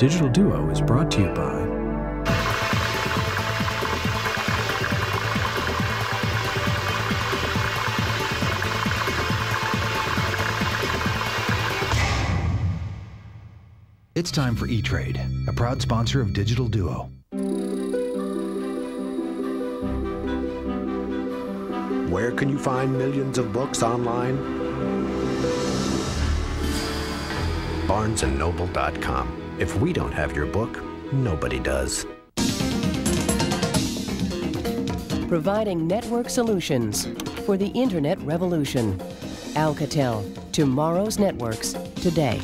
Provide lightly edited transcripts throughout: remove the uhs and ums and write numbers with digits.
Digital Duo is brought to you by It's time for E-Trade, a proud sponsor of Digital Duo. Where can you find millions of books online? BarnesandNoble.com. If we don't have your book, nobody does. Providing network solutions for the Internet revolution. Alcatel, tomorrow's networks, today.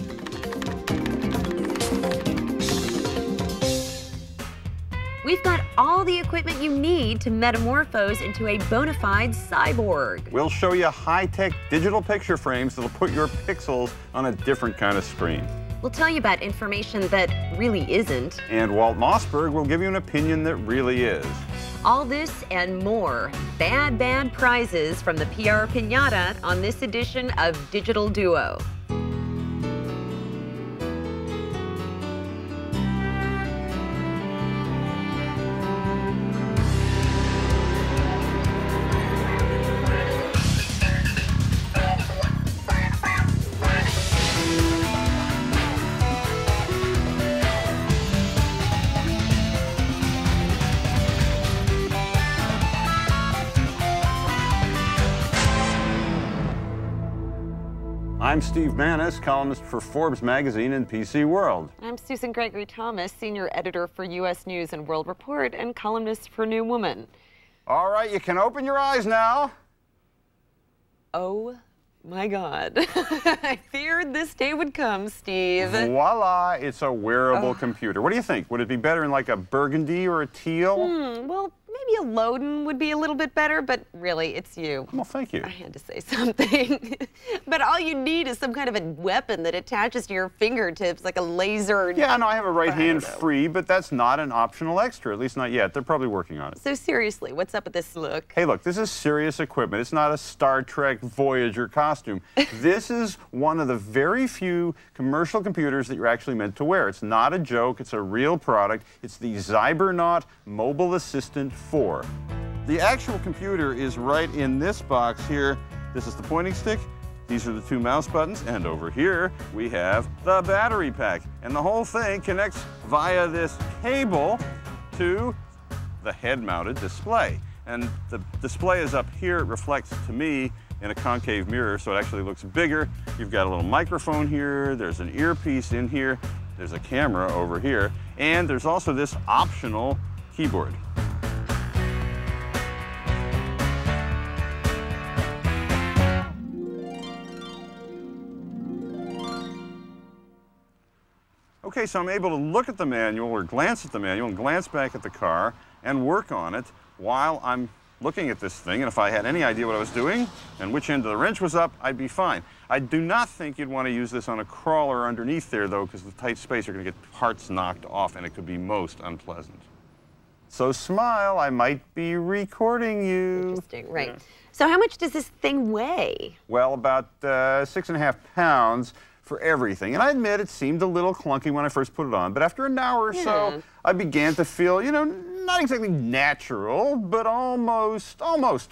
We've got all the equipment you need to metamorphose into a bona fide cyborg. We'll show you high-tech digital picture frames that'll put your pixels on a different kind of screen. We'll tell you about information that really isn't. And Walt Mossberg will give you an opinion that really is. All this and more. Bad, bad prizes from the PR Pinata on this edition of Digital Duo. I'm Steve Manes, columnist for Forbes magazine and PC World. I'm Susan Gregory Thomas, senior editor for U.S. News and World Report and columnist for New Woman. All right, you can open your eyes now. Oh my God. I feared this day would come, Steve. Voila, it's a wearable computer. What do you think? Would it be better in like a burgundy or a teal? Well, maybe a Loden would be a little bit better, but really, it's you. Well, thank you. I had to say something. But all you need is some kind of a weapon that attaches to your fingertips, like a laser. Yeah, no, I have a right hand free, but that's not an optional extra, at least not yet. They're probably working on it. So seriously, what's up with this look? Hey, look, this is serious equipment. It's not a Star Trek Voyager costume. This is one of the very few commercial computers that you're actually meant to wear. It's not a joke. It's a real product. It's the Cybernaut Mobile Assistant 4. The actual computer is right in this box here. This is the pointing stick. These are the two mouse buttons. And over here, we have the battery pack. And the whole thing connects via this cable to the head-mounted display. And the display is up here. It reflects to me in a concave mirror, so it actually looks bigger. You've got a little microphone here. There's an earpiece in here. There's a camera over here. And there's also this optional keyboard. Okay, so I'm able to look at the manual or glance at the manual and glance back at the car and work on it while I'm looking at this thing. And if I had any idea what I was doing and which end of the wrench was up, I'd be fine. I do not think you'd want to use this on a crawler underneath there, though, because the tight space, you're going to get parts knocked off, and it could be most unpleasant. So smile, I might be recording you. Interesting, right. Yeah. So how much does this thing weigh? Well, about 6.5 pounds. For everything. And I admit it seemed a little clunky when I first put it on, but after an hour or so, I began to feel, you know, not exactly natural, but almost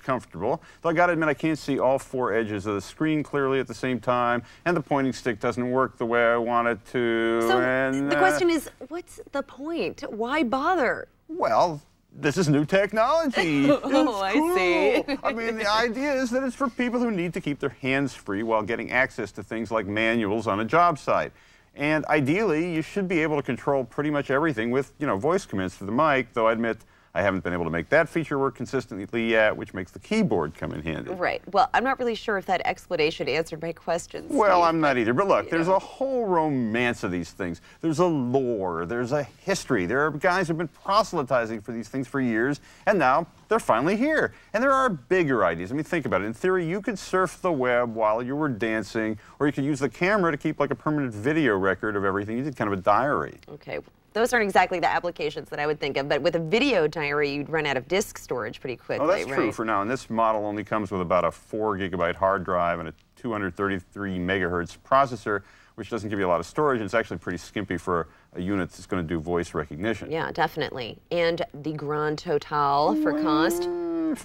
comfortable. Though I gotta admit, I can't see all four edges of the screen clearly at the same time, and the pointing stick doesn't work the way I want it to. So and, the question is, what's the point? Why bother? Well, this is new technology. It's cool. I see. I mean, the idea is that it's for people who need to keep their hands free while getting access to things like manuals on a job site. And ideally, you should be able to control pretty much everything with, you know, voice commands through the mic, though I admit I haven't been able to make that feature work consistently yet, which makes the keyboard come in handy. Right. Well, I'm not really sure if that explanation answered my questions. Well, I'm not either. But look, there's a whole romance of these things. There's a lore. There's a history. There are guys who've been proselytizing for these things for years, and now they're finally here. And there are bigger ideas. I mean, think about it. In theory, you could surf the web while you were dancing, or you could use the camera to keep like a permanent video record of everything. You did kind of a diary. Okay. Those aren't exactly the applications that I would think of, but with a video diary, you'd run out of disk storage pretty quickly, right? Oh, that's true for now, and this model only comes with about a 4 gigabyte hard drive and a 233 megahertz processor, which doesn't give you a lot of storage, and it's actually pretty skimpy for a unit that's going to do voice recognition. Yeah, definitely. And the grand total for cost? $5,000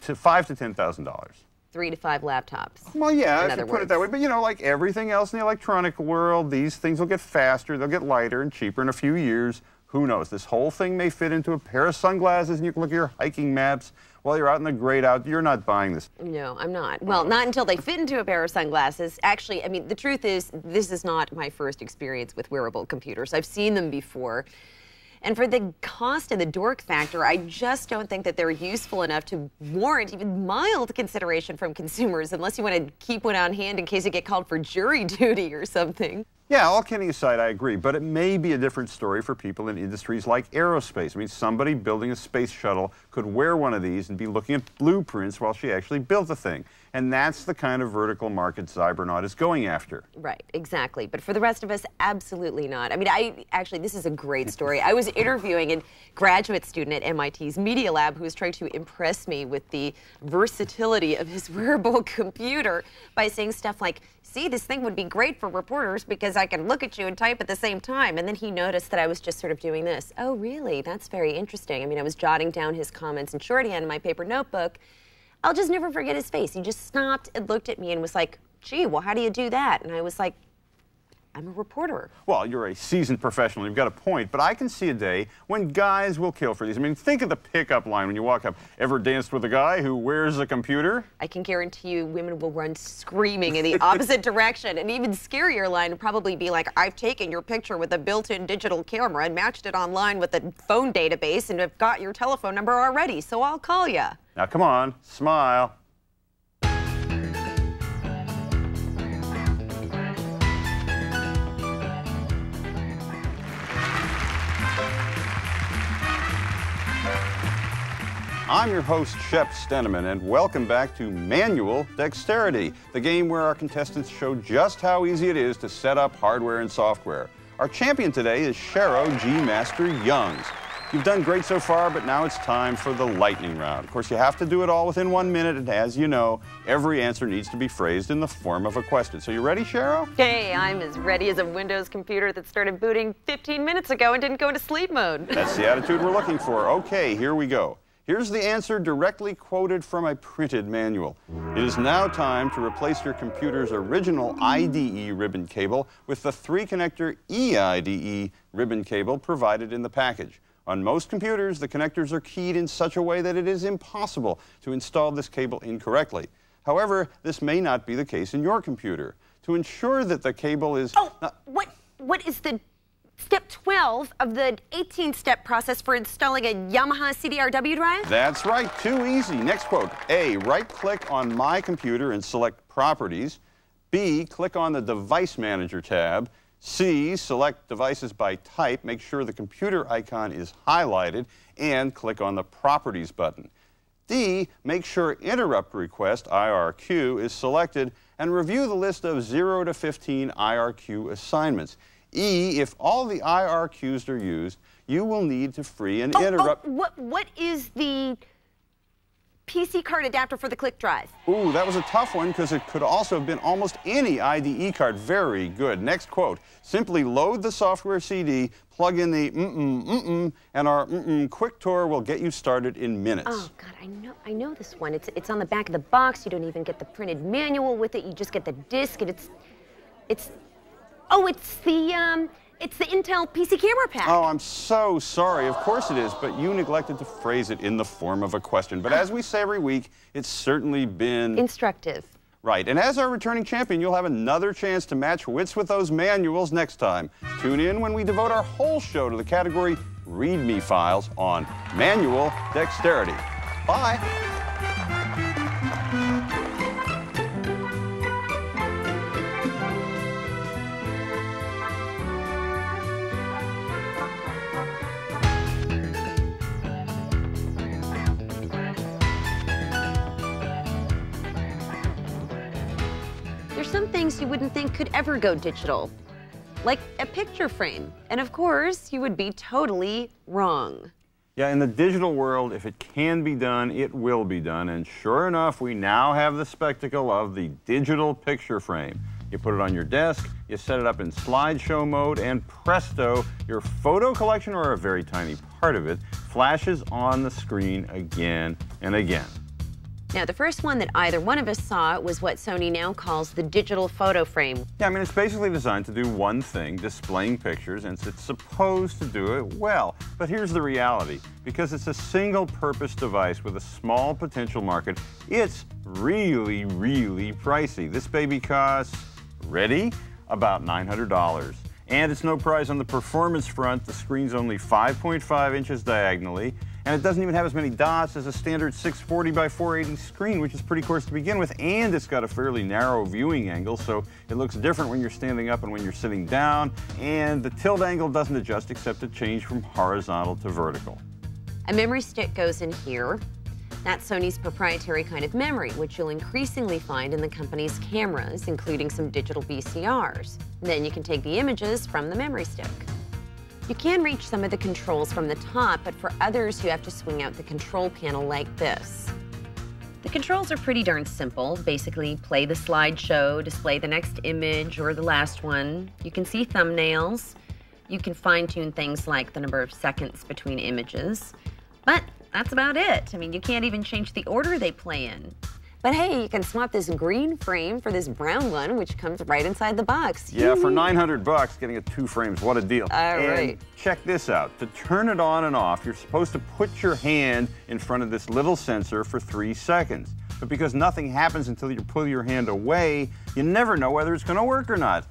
to $10,000. 3 to 5 laptops. Well, yeah, if you put it that way. But, you know, like everything else in the electronic world, these things will get faster, they'll get lighter and cheaper in a few years. Who knows? This whole thing may fit into a pair of sunglasses and you can look at your hiking maps while you're out in the great out. You're not buying this. No, I'm not. Well, not until they fit into a pair of sunglasses. Actually, I mean, the truth is, this is not my first experience with wearable computers. I've seen them before. And for the cost and the dork factor, I just don't think that they're useful enough to warrant even mild consideration from consumers, unless you want to keep one on hand in case you get called for jury duty or something. Yeah, all kidding aside, I agree. But it may be a different story for people in industries like aerospace. I mean, somebody building a space shuttle could wear one of these and be looking at blueprints while she actually built the thing. And that's the kind of vertical market Cybernaut is going after. Right, exactly. But for the rest of us, absolutely not. I mean, actually, this is a great story. I was interviewing a graduate student at MIT's Media Lab who was trying to impress me with the versatility of his wearable computer by saying stuff like, see, this thing would be great for reporters because I can look at you and type at the same time. And then he noticed that I was just sort of doing this. Oh, really? That's very interesting. I mean, I was jotting down his comments in shorthand in my paper notebook. I'll just never forget his face. He just stopped and looked at me and was like, gee, well, how do you do that? And I was like, I'm a reporter. Well, you're a seasoned professional. You've got a point. But I can see a day when guys will kill for these. I mean, think of the pickup line when you walk up. Ever danced with a guy who wears a computer? I can guarantee you women will run screaming in the opposite direction. An even scarier line would probably be like, I've taken your picture with a built-in digital camera and matched it online with a phone database and I've got your telephone number already, so I'll call you. Now, come on. Smile. I'm your host, Shep Steneman, and welcome back to Manual Dexterity, the game where our contestants show just how easy it is to set up hardware and software. Our champion today is Cheryl G-Master Youngs. You've done great so far, but now it's time for the lightning round. Of course, you have to do it all within 1 minute, and as you know, every answer needs to be phrased in the form of a question. So you ready, Cheryl? Hey, I'm as ready as a Windows computer that started booting 15 minutes ago and didn't go into sleep mode. That's the attitude we're looking for. Okay, here we go. Here's the answer directly quoted from a printed manual. It is now time to replace your computer's original IDE ribbon cable with the 3-connector EIDE ribbon cable provided in the package. On most computers, the connectors are keyed in such a way that it is impossible to install this cable incorrectly. However, this may not be the case in your computer. To ensure that the cable is... Oh, what is the... Step 12 of the 18-step process for installing a Yamaha CDRW drive? That's right. Too easy. Next quote. A, right-click on My Computer and select Properties. B, click on the Device Manager tab. C, select Devices by Type. Make sure the computer icon is highlighted. And click on the Properties button. D, make sure Interrupt Request, IRQ, is selected. And review the list of 0 to 15 IRQ assignments. E, if all the IRQs are used, you will need to free and interrupt... What is the PC card adapter for the click drive? Ooh, that was a tough one because it could also have been almost any IDE card. Very good. Next quote. Simply load the software CD, plug in the and our quick tour will get you started in minutes. Oh, God, I know this one. It's on the back of the box. You don't even get the printed manual with it. You just get the disc, and it's the Intel PC Camera Pack. Oh, I'm so sorry. Of course it is, but you neglected to phrase it in the form of a question. But as we say every week, it's certainly been... instructive. Right, and as our returning champion, you'll have another chance to match wits with those manuals next time. Tune in when we devote our whole show to the category README Files on Manual Dexterity. Bye. Some things you wouldn't think could ever go digital, like a picture frame. And of course, you would be totally wrong. Yeah, in the digital world, if it can be done, it will be done. And sure enough, we now have the spectacle of the digital picture frame. You put it on your desk, you set it up in slideshow mode, and presto, your photo collection, or a very tiny part of it, flashes on the screen again and again. Now, the first one that either one of us saw was what Sony now calls the digital photo frame. Yeah, I mean, it's basically designed to do one thing, displaying pictures, and it's supposed to do it well. But here's the reality. Because it's a single-purpose device with a small potential market, it's really, really pricey. This baby costs, ready, about $900. And it's no prize on the performance front. The screen's only 5.5 inches diagonally. And it doesn't even have as many dots as a standard 640 by 480 screen, which is pretty coarse to begin with, and it's got a fairly narrow viewing angle, so it looks different when you're standing up and when you're sitting down, and the tilt angle doesn't adjust except to change from horizontal to vertical. A memory stick goes in here. That's Sony's proprietary kind of memory, which you'll increasingly find in the company's cameras, including some digital VCRs. Then you can take the images from the memory stick. You can reach some of the controls from the top, but for others, you have to swing out the control panel like this. The controls are pretty darn simple. Basically, play the slideshow, display the next image or the last one. You can see thumbnails. You can fine-tune things like the number of seconds between images. But that's about it. I mean, you can't even change the order they play in. But hey, you can swap this green frame for this brown one, which comes right inside the box. Yeah, for 900 bucks, getting it 2 frames, what a deal. All right. Check this out. To turn it on and off, you're supposed to put your hand in front of this little sensor for 3 seconds. But because nothing happens until you pull your hand away, you never know whether it's going to work or not.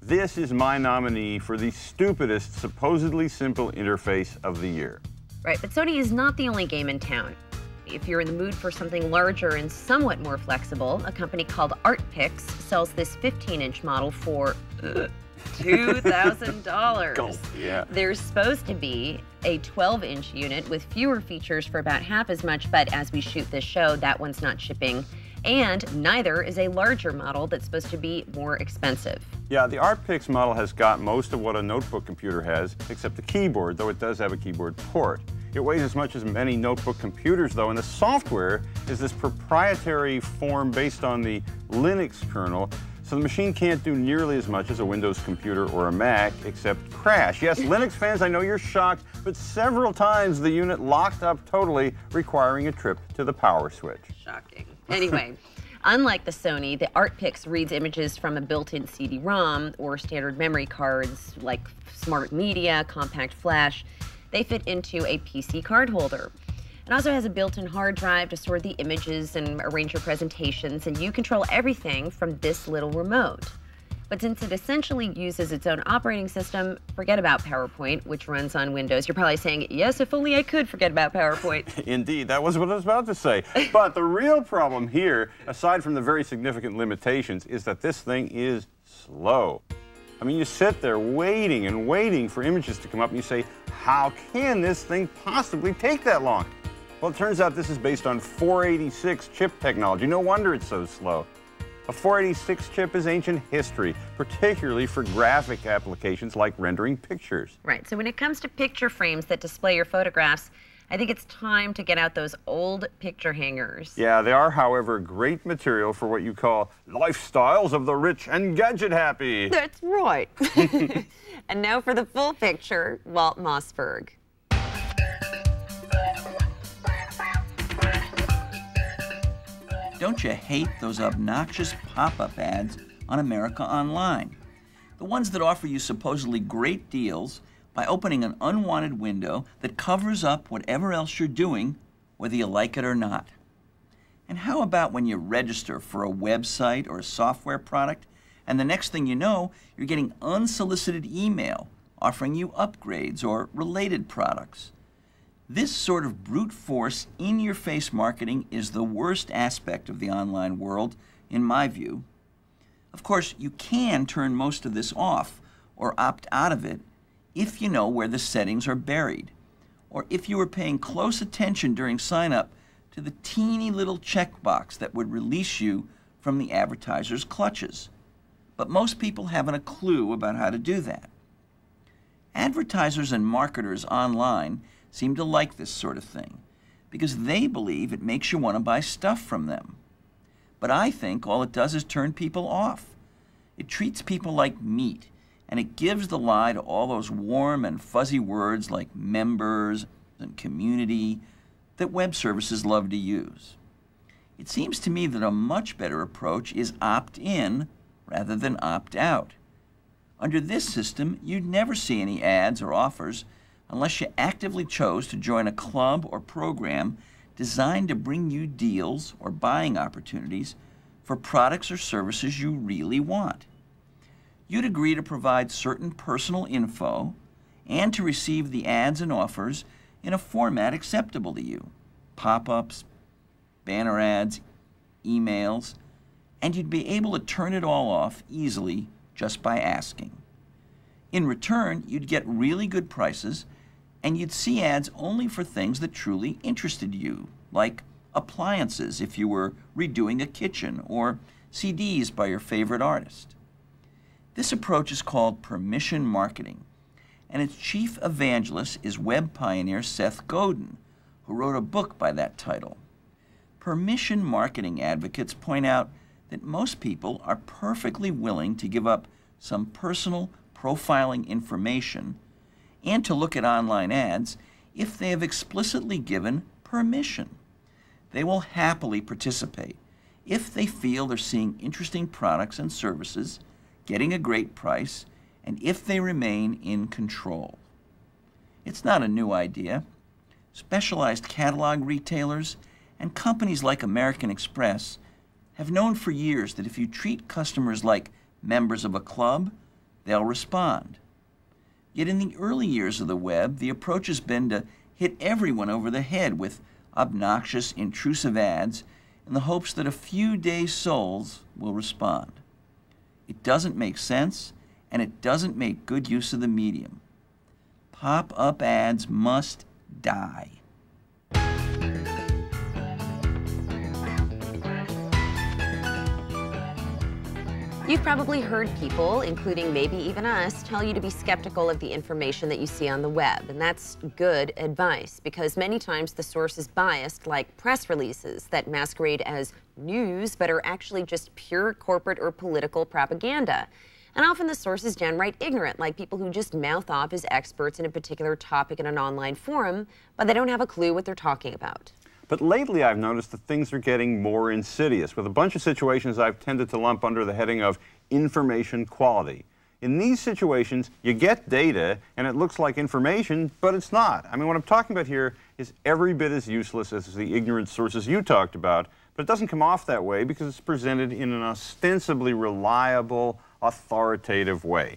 This is my nominee for the stupidest, supposedly simple interface of the year. Right, but Sony is not the only game in town. If you're in the mood for something larger and somewhat more flexible, a company called ArtPix sells this 15-inch model for $2,000. Yeah. There's supposed to be a 12-inch unit with fewer features for about half as much, but as we shoot this show, that one's not shipping. And neither is a larger model that's supposed to be more expensive. Yeah, the ArtPix model has got most of what a notebook computer has, except the keyboard, though it does have a keyboard port. It weighs as much as many notebook computers, though, and the software is this proprietary form based on the Linux kernel, so the machine can't do nearly as much as a Windows computer or a Mac, except crash. Yes, Linux fans, I know you're shocked, but several times the unit locked up totally, requiring a trip to the power switch. Shocking. Anyway, unlike the Sony, the ArtPix reads images from a built-in CD-ROM or standard memory cards like Smart Media, Compact Flash. They fit into a PC card holder. It also has a built-in hard drive to store the images and arrange your presentations, and you control everything from this little remote. But since it essentially uses its own operating system, forget about PowerPoint, which runs on Windows. You're probably saying, yes, if only I could forget about PowerPoint. Indeed, that was what I was about to say. But the real problem here, aside from the very significant limitations, is that this thing is slow. I mean, you sit there waiting and waiting for images to come up, and you say, how can this thing possibly take that long? Well, it turns out this is based on 486 chip technology. No wonder it's so slow. A 486 chip is ancient history, particularly for graphic applications like rendering pictures. Right, so when it comes to picture frames that display your photographs, I think it's time to get out those old picture hangers. Yeah, they are, however, great material for what you call lifestyles of the rich and gadget happy. That's right. And now for the full picture, Walt Mossberg. Don't you hate those obnoxious pop-up ads on America Online? The ones that offer you supposedly great deals by opening an unwanted window that covers up whatever else you're doing, whether you like it or not. And how about when you register for a website or a software product, and the next thing you know, you're getting unsolicited email offering you upgrades or related products? This sort of brute force, in-your-face marketing is the worst aspect of the online world, in my view. Of course, you can turn most of this off or opt out of it if you know where the settings are buried, or if you were paying close attention during sign-up to the teeny little checkbox that would release you from the advertiser's clutches. But most people haven't a clue about how to do that. Advertisers and marketers online seem to like this sort of thing because they believe it makes you want to buy stuff from them. But I think all it does is turn people off. It treats people like meat, and it gives the lie to all those warm and fuzzy words like members and community that web services love to use. It seems to me that a much better approach is opt-in rather than opt-out. Under this system, you'd never see any ads or offers unless you actively chose to join a club or program designed to bring you deals or buying opportunities for products or services you really want. You'd agree to provide certain personal info and to receive the ads and offers in a format acceptable to you: pop-ups, banner ads, emails, and you'd be able to turn it all off easily just by asking. In return, you'd get really good prices, and you'd see ads only for things that truly interested you, like appliances if you were redoing a kitchen, or CDs by your favorite artist. This approach is called permission marketing, and its chief evangelist is web pioneer Seth Godin, who wrote a book by that title. Permission marketing advocates point out that most people are perfectly willing to give up some personal profiling information and to look at online ads if they have explicitly given permission. They will happily participate if they feel they're seeing interesting products and services, getting a great price, and if they remain in control. It's not a new idea. Specialized catalog retailers and companies like American Express have known for years that if you treat customers like members of a club, they'll respond. Yet in the early years of the web, the approach has been to hit everyone over the head with obnoxious, intrusive ads in the hopes that a few days' souls will respond. It doesn't make sense, and it doesn't make good use of the medium. Pop-up ads must die. You've probably heard people, including maybe even us, tell you to be skeptical of the information that you see on the web. And that's good advice, because many times the source is biased, like press releases that masquerade as news but are actually just pure corporate or political propaganda. And often the source is downright ignorant, like people who just mouth off as experts in a particular topic in an online forum, but they don't have a clue what they're talking about. But lately, I've noticed that things are getting more insidious, with a bunch of situations I've tended to lump under the heading of information quality. In these situations, you get data, and it looks like information, but it's not. I mean, what I'm talking about here is every bit as useless as the ignorant sources you talked about, but it doesn't come off that way because it's presented in an ostensibly reliable, authoritative way.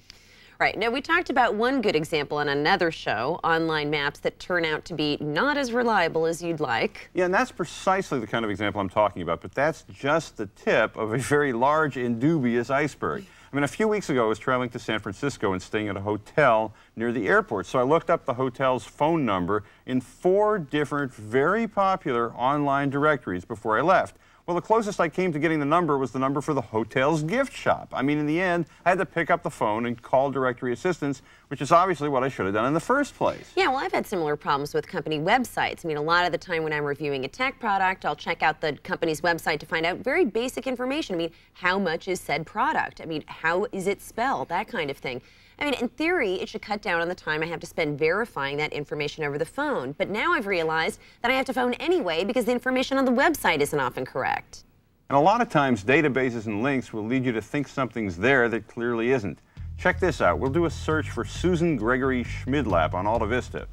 Right. Now, we talked about one good example on another show, online maps that turn out to be not as reliable as you'd like. Yeah, and that's precisely the kind of example I'm talking about, but that's just the tip of a very large and dubious iceberg. I mean, a few weeks ago, I was traveling to San Francisco and staying at a hotel near the airport, so I looked up the hotel's phone number in 4 different very popular online directories before I left. Well, the closest I came to getting the number was the number for the hotel's gift shop. I mean, in the end, I had to pick up the phone and call directory assistance, which is obviously what I should have done in the first place. Yeah, well, I've had similar problems with company websites. I mean, a lot of the time when I'm reviewing a tech product, I'll check out the company's website to find out very basic information. I mean, how much is said product? I mean, how is it spelled? That kind of thing. I mean, in theory, it should cut down on the time I have to spend verifying that information over the phone. But now I've realized that I have to phone anyway because the information on the website isn't often correct. And a lot of times, databases and links will lead you to think something's there that clearly isn't. Check this out. We'll do a search for Susan Gregory Schmidlap on Alta Vista.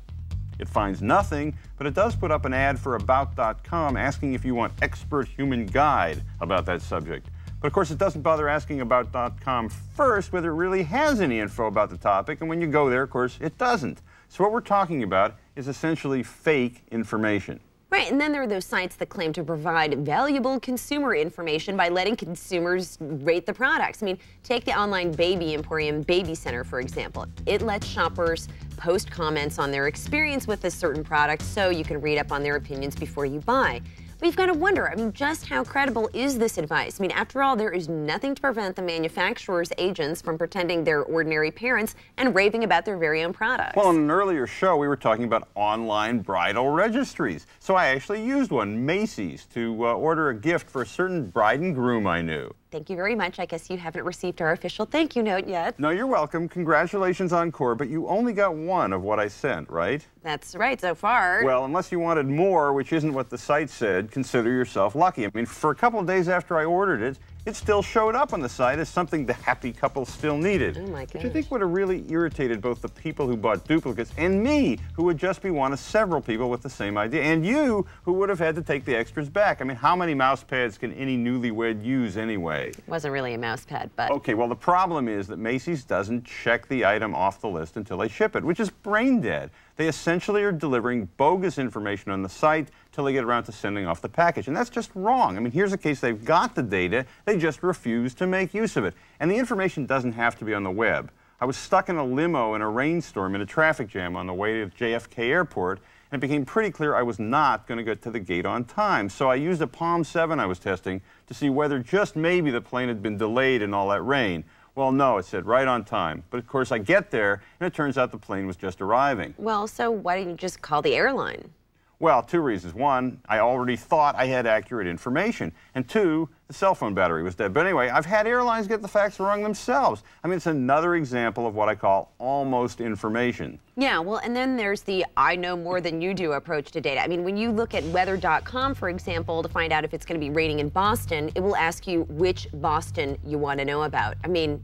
It finds nothing, but it does put up an ad for about.com asking if you want expert human guide about that subject. But of course, it doesn't bother asking about .com first whether it really has any info about the topic, and when you go there, of course, it doesn't. So what we're talking about is essentially fake information. Right, and then there are those sites that claim to provide valuable consumer information by letting consumers rate the products. I mean, take the online baby emporium Baby Center, for example. It lets shoppers post comments on their experience with a certain product so you can read up on their opinions before you buy. But you've got to wonder, I mean, just how credible is this advice? I mean, after all, there is nothing to prevent the manufacturer's agents from pretending they're ordinary parents and raving about their very own products. Well, in an earlier show, we were talking about online bridal registries. So I actually used one, Macy's, to order a gift for a certain bride and groom I knew. Thank you very much. I guess you haven't received our official thank you note yet. No, you're welcome. Congratulations on Core, but you only got one of what I sent, right? That's right, so far. Well, unless you wanted more, which isn't what the site said, consider yourself lucky. I mean, for a couple of days after I ordered it, it still showed up on the site as something the happy couple still needed. Oh my gosh. Which I think would have really irritated both the people who bought duplicates and me, who would just be one of several people with the same idea, and you, who would have had to take the extras back. I mean, how many mouse pads can any newlywed use anyway? It wasn't really a mouse pad, but... Okay, well, the problem is that Macy's doesn't check the item off the list until they ship it, which is brain dead. They essentially are delivering bogus information on the site till they get around to sending off the package. And that's just wrong. I mean, here's a case they've got the data, they just refuse to make use of it. And the information doesn't have to be on the web. I was stuck in a limo in a rainstorm in a traffic jam on the way to JFK Airport, and it became pretty clear I was not going to get to the gate on time. So I used a Palm 7 I was testing to see whether just maybe the plane had been delayed in all that rain. Well, no, it said right on time. But of course, I get there, and it turns out the plane was just arriving. Well, so why didn't you just call the airline? Well, two reasons. One, I already thought I had accurate information. And two, the cell phone battery was dead. But anyway, I've had airlines get the facts wrong themselves. I mean, it's another example of what I call almost information. Yeah, well, and then there's the I know more than you do approach to data. I mean, when you look at weather.com, for example, to find out if it's going to be raining in Boston, it will ask you which Boston you want to know about. I mean,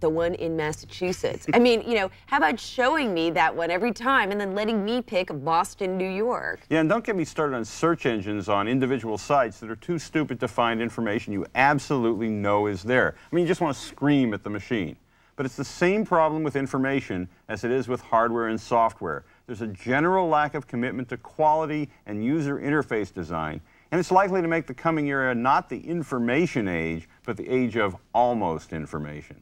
the one in Massachusetts. I mean, you know, how about showing me that one every time and then letting me pick Boston, New York? Yeah, and don't get me started on search engines on individual sites that are too stupid to find information you absolutely know is there. I mean, you just want to scream at the machine. But it's the same problem with information as it is with hardware and software. There's a general lack of commitment to quality and user interface design. And it's likely to make the coming era not the information age, but the age of almost information.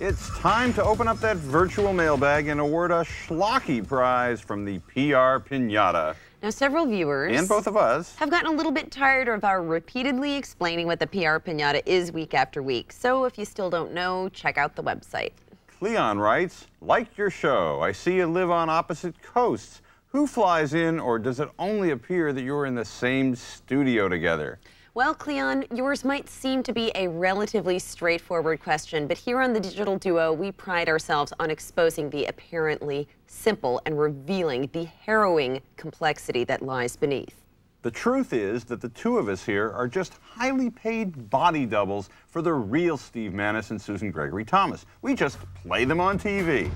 It's time to open up that virtual mailbag and award a schlocky prize from the PR Pinata. Now, several viewers, and both of us, have gotten a little bit tired of our repeatedly explaining what the PR Pinata is week after week. So if you still don't know, check out the website. Cleon writes, "Like your show. I see you live on opposite coasts. Who flies in, or does it only appear that you're in the same studio together?" Well, Cleon, yours might seem to be a relatively straightforward question, but here on the Digital Duo, we pride ourselves on exposing the apparently simple and revealing the harrowing complexity that lies beneath. The truth is that the two of us here are just highly paid body doubles for the real Steve Manes and Susan Gregory Thomas. We just play them on TV.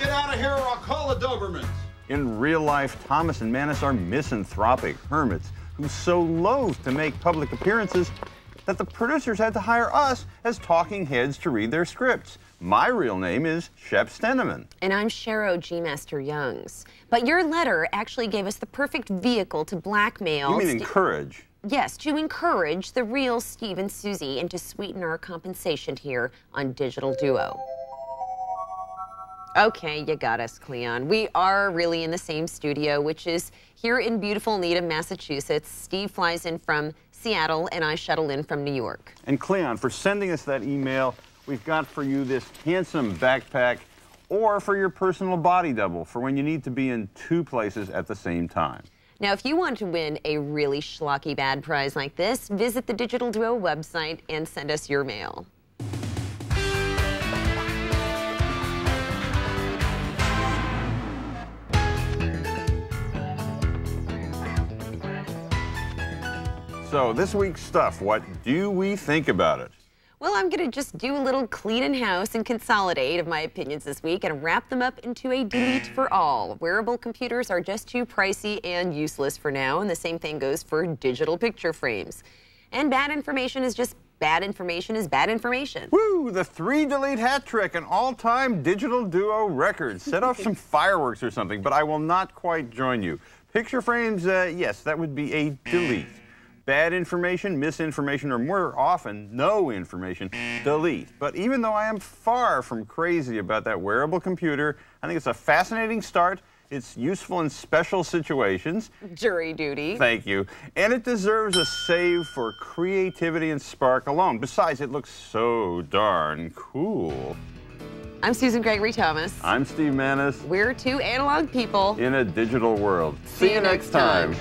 Get out of here or I'll call the Dobermans. In real life, Thomas and Manes are misanthropic hermits who's so loath to make public appearances that the producers had to hire us as talking heads to read their scripts. My real name is Shep Steneman. And I'm Cheryl G-Master Youngs. But your letter actually gave us the perfect vehicle to blackmail... You mean encourage? Yes, to encourage the real Steve and Susie and to sweeten our compensation here on Digital Duo. Okay, you got us, Cleon. We are really in the same studio, which is here in beautiful Needham, Massachusetts. Steve flies in from Seattle, and I shuttle in from New York. And Cleon, for sending us that email, we've got for you this handsome backpack, or for your personal body double, for when you need to be in two places at the same time. Now, if you want to win a really schlocky bad prize like this, visit the Digital Duo website and send us your mail. So this week's stuff, what do we think about it? Well, I'm going to just do a little clean in house and consolidate of my opinions this week and wrap them up into a delete for all. Wearable computers are just too pricey and useless for now, and the same thing goes for digital picture frames. And bad information is just bad information is bad information. Woo! The three-delete hat trick, an all-time Digital Duo record. Set off some fireworks or something, but I will not quite join you. Picture frames, yes, that would be a delete. bad information, misinformation, or more often, no information, delete. But even though I am far from crazy about that wearable computer, I think it's a fascinating start. It's useful in special situations. Jury duty. Thank you. And it deserves a save for creativity and spark alone. Besides, it looks so darn cool. I'm Susan Gregory Thomas. I'm Steve Manes. We're two analog people in a digital world. See you next time.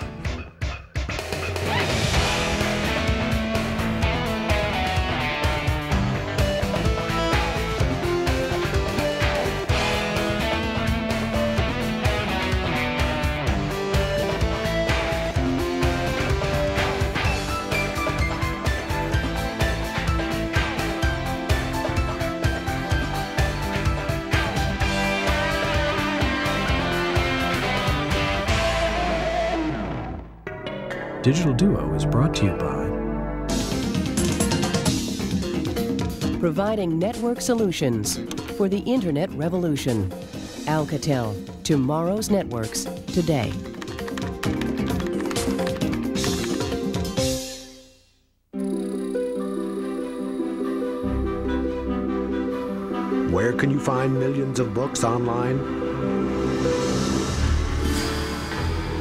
Digital Duo is brought to you by providing network solutions for the Internet revolution. Alcatel, tomorrow's networks, today. Where can you find millions of books online?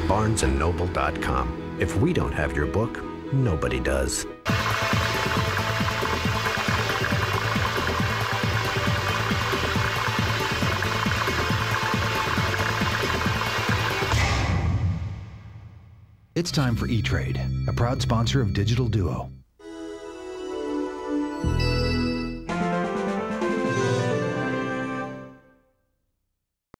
BarnesandNoble.com. If we don't have your book, nobody does. It's time for E-Trade, a proud sponsor of Digital Duo.